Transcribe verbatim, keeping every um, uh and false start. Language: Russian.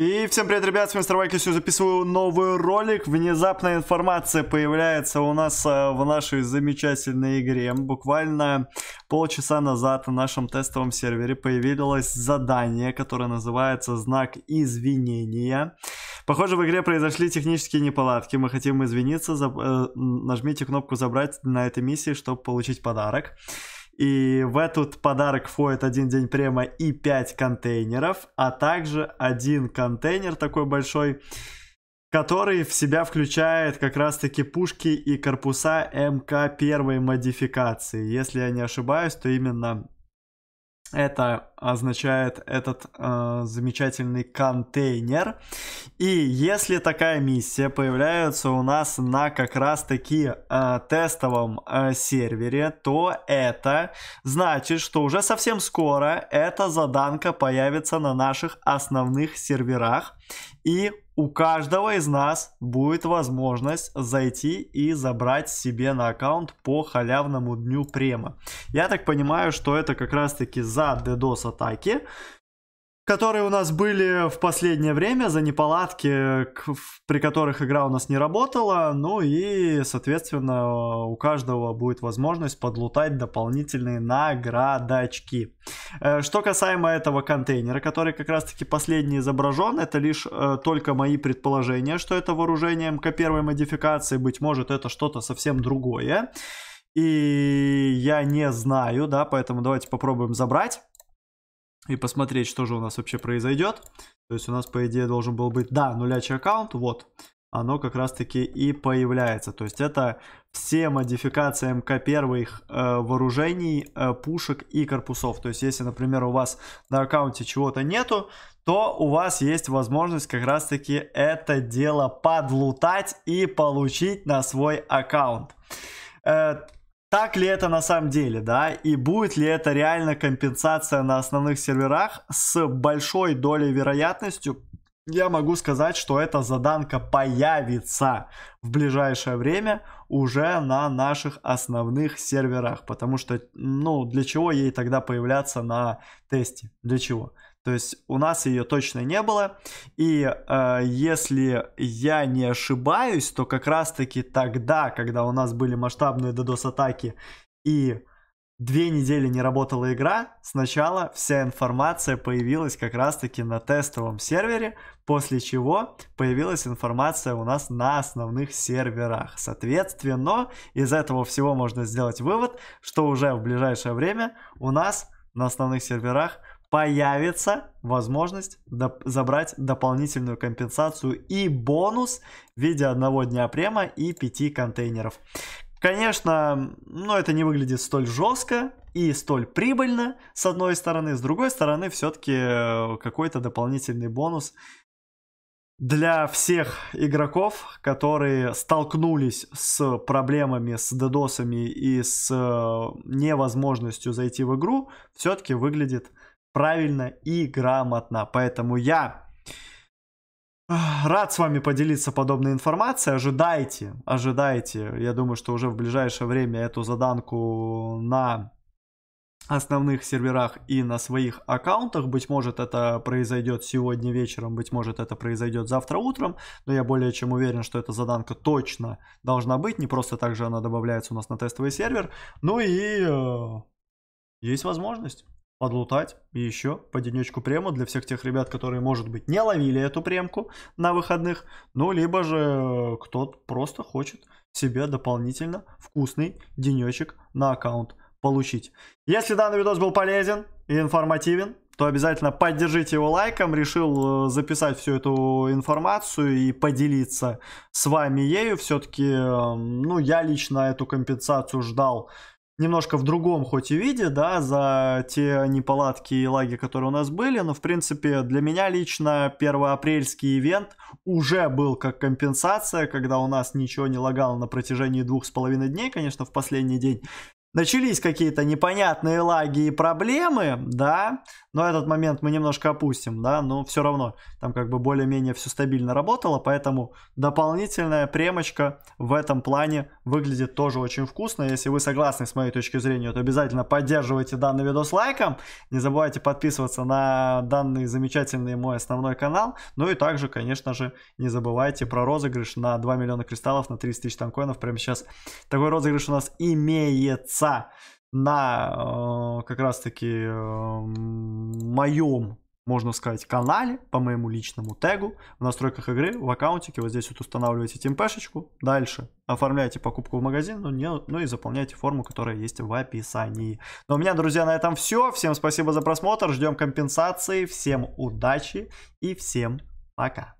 И всем привет, ребят, с вами мистер баха, записываю новый ролик. Внезапная информация появляется у нас в нашей замечательной игре. Буквально полчаса назад на нашем тестовом сервере появилось задание, которое называется «Знак извинения». Похоже, в игре произошли технические неполадки. Мы хотим извиниться. Нажмите кнопку «Забрать» на этой миссии, чтобы получить подарок. И в этот подарок входит один день према и пять контейнеров, а также один контейнер такой большой, который в себя включает как раз-таки пушки и корпуса эм ка первой модификации. Если я не ошибаюсь, то именно это означает этот э, замечательный контейнер. И если такая миссия появляется у нас на как раз таки э, тестовом э, сервере, то это значит, что уже совсем скоро эта заданка появится на наших основных серверах. И у каждого из нас будет возможность зайти и забрать себе на аккаунт по халявному дню према. Я так понимаю, что это как раз-таки за DDoS атаки, которые у нас были в последнее время, за неполадки, при которых игра у нас не работала. Ну и, соответственно, у каждого будет возможность подлутать дополнительные наградочки. Что касаемо этого контейнера, который как раз-таки последний изображен, это лишь только мои предположения, что это вооружение эм ка первой модификации, быть может, это что-то совсем другое. И я не знаю, да, поэтому давайте попробуем забрать и посмотреть, что же у нас вообще произойдет. То есть у нас, по идее, должен был быть, да, нулячий аккаунт, вот. Оно как раз-таки и появляется. То есть это все модификации эм ка первых э, вооружений, э, пушек и корпусов. То есть если, например, у вас на аккаунте чего-то нету, то у вас есть возможность как раз-таки это дело подлутать и получить на свой аккаунт. Э, Так ли это на самом деле, да, и будет ли это реально компенсация на основных серверах? С большой долей вероятностью я могу сказать, что эта заданка появится в ближайшее время уже на наших основных серверах, потому что, ну, для чего ей тогда появляться на тесте, для чего? То есть у нас ее точно не было, и э, если я не ошибаюсь, то как раз-таки тогда, когда у нас были масштабные DDoS-атаки и две недели не работала игра, сначала вся информация появилась как раз-таки на тестовом сервере, после чего появилась информация у нас на основных серверах. Соответственно, из этого всего можно сделать вывод, что уже в ближайшее время у нас на основных серверах появится возможность доп- забрать дополнительную компенсацию и бонус в виде одного дня према и пяти контейнеров. Конечно, но это не выглядит столь жестко и столь прибыльно, с одной стороны. С другой стороны, все-таки какой-то дополнительный бонус для всех игроков, которые столкнулись с проблемами, с DDoS-ами и с невозможностью зайти в игру, все-таки выглядит правильно и грамотно. Поэтому я рад с вами поделиться подобной информацией. Ожидайте, ожидайте. Я думаю, что уже в ближайшее время эту заданку на основных серверах и на своих аккаунтах. Быть может, это произойдет сегодня вечером, быть может, это произойдет завтра утром, но я более чем уверен, что эта заданка точно должна быть. Не просто так же она добавляется у нас на тестовый сервер. Ну и э, есть возможность подлутать и еще по денечку прему для всех тех ребят, которые, может быть, не ловили эту премку на выходных, ну, либо же кто-то просто хочет себе дополнительно вкусный денечек на аккаунт получить. Если данный видос был полезен и информативен, то обязательно поддержите его лайком. Решил записать всю эту информацию и поделиться с вами ею. Все-таки, ну, я лично эту компенсацию ждал немножко в другом хоть и виде, да, за те неполадки и лаги, которые у нас были. Но, в принципе, для меня лично первоапрельский ивент уже был как компенсация, когда у нас ничего не лагало на протяжении двух с половиной дней, конечно, в последний день начались какие-то непонятные лаги и проблемы, да, но этот момент мы немножко опустим, да, но все равно там как бы более-менее все стабильно работало, поэтому дополнительная премочка в этом плане выглядит тоже очень вкусно. Если вы согласны с моей точки зрения, то обязательно поддерживайте данный видос лайком, не забывайте подписываться на данный замечательный мой основной канал, ну и также, конечно же, не забывайте про розыгрыш на два миллиона кристаллов, на тридцать тысяч танкоинов. Прямо сейчас такой розыгрыш у нас имеется на э, как раз таки э, моем, можно сказать, канале, по моему личному тегу, в настройках игры, в аккаунтике, вот здесь вот устанавливаете тимпешечку, дальше оформляете покупку в магазин, ну, не, ну и заполняйте форму, которая есть в описании. Но у меня, друзья, на этом все. Всем спасибо за просмотр, ждем компенсации, всем удачи и всем пока.